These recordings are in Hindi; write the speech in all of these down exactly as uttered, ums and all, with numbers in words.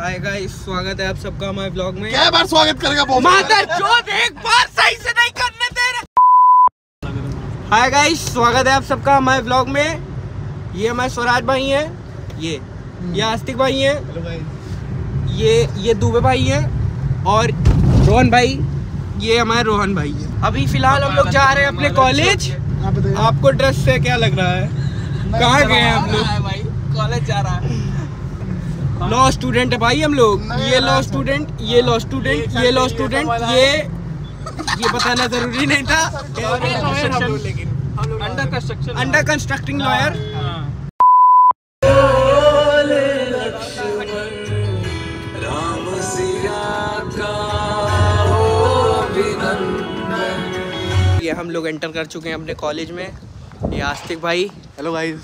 हाय गाइस, स्वागत है आप सबका हमारे ब्लॉग में। क्या बार स्वागत करेगा मादरचोद, एक बार सही से नहीं करने दे रहा। हाय गाइस, स्वागत है आप सबका हमारे ब्लॉग में। ये हमारे स्वराज भाई हैं, ये ये आस्तिक भाई हैं, ये ये दुबे भाई हैं और रोहन भाई, ये हमारे रोहन भाई हैं। अभी फिलहाल हम लोग जा रहे हैं अपने कॉलेज। आपको ड्रेस से क्या लग रहा है, कहाँ गए हम लोग? कॉलेज जा रहा है। लॉ स्टूडेंट है भाई हम लोग। ये लॉ स्टूडेंट, ये लॉ स्टूडेंट, ये लॉ स्टूडेंट, ये ये बताना जरूरी नहीं था। Under construction, under constructing lawyer. ये हम लोग एंटर कर चुके हैं अपने कॉलेज में। ये आस्तिक भाई, हेलो गाइस।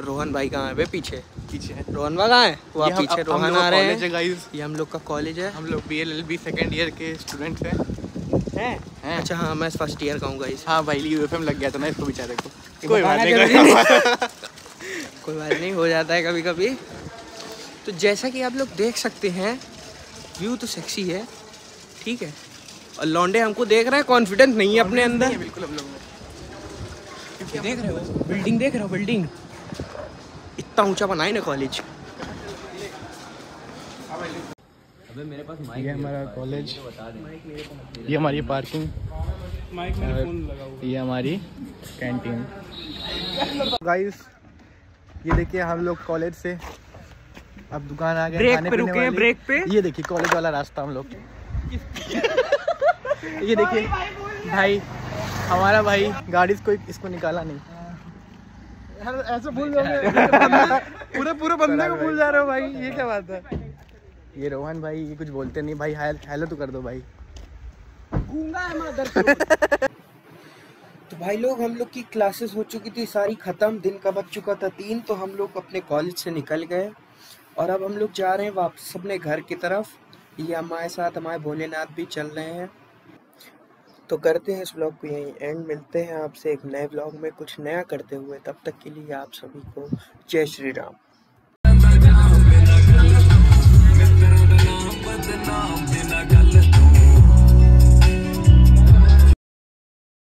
रोहन भाई कहाँ है? वे पीछे पीछे है। रोहन भाई कहाँ है? वो पीछे रोहन आ रहे हैं गाइस। ये हम लोग का कॉलेज है, हम लोग B L L B second year के स्टूडेंट्स हैं। हैं हैं अच्छा हाँ, मैं फर्स्ट ईयर का हूँ गाइस। हाँ भाई, यूएफएम लग गया था ना इसको बेचारे को। कोई बात नहीं, कोई बात नहीं, हो जाता है कभी कभी। तो जैसा कि आप लोग देख सकते हैं, व्यू तो सेक्सी है, ठीक है, और लौंडे हमको देख रहे हैं, कॉन्फिडेंस नहीं है अपने अंदर। बिल्कुल, हम लोग देख रहे हो बिल्डिंग, देख रहे हो बिल्डिंग इतना ऊंचा बनाए ना कॉलेज। अबे मेरे पास माइक, ये हमारा कॉलेज, ये हमारी पार्किंग, माइक मेरे फोन लगा हुआ, ये हमारी कैंटीन। गाइस ये देखिए हम लोग कॉलेज से अब दुकान आ गए खाने पीने वाले। ब्रेक पे ये देखिए कॉलेज वाला रास्ता हम लोग। ये देखिए भाई, हमारा भाई गाड़ी से कोई इसको निकाला नहीं। ऐसे भूल पूरे पूरे बंदे को भूल जा रहे हो भाई, ये क्या बात है? ये रोहन भाई, ये कुछ बोलते नहीं भाई। हेलो तो कर दो भाई, गूंगा है मादरचोद। तो भाई लोग, हम लोग की क्लासेस हो चुकी थी सारी खत्म, दिन का बच चुका था तीन, तो हम लोग अपने कॉलेज से निकल गए और अब हम लोग जा रहे हैं वापस अपने घर की तरफ। ये हमारे साथ हमारे भोलेनाथ भी चल रहे हैं। तो करते हैं इस ब्लॉग को यहीं एंड, मिलते हैं आपसे एक नए ब्लॉग में कुछ नया करते हुए। तब तक के लिए आप सभी को जय श्री राम।